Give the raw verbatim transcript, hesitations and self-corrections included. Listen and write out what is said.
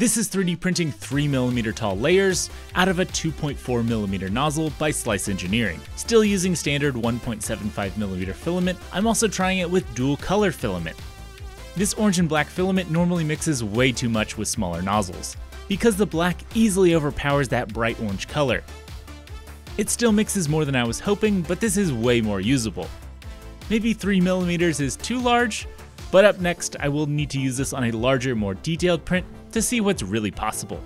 This is three D printing three millimeter tall layers out of a two point four millimeter nozzle by Slice Engineering. Still using standard one point seven five millimeter filament, I'm also trying it with dual color filament. This orange and black filament normally mixes way too much with smaller nozzles, because the black easily overpowers that bright orange color. It still mixes more than I was hoping, but this is way more usable. Maybe three millimeters is too large, but up next I will need to use this on a larger, more detailed print to see what's really possible.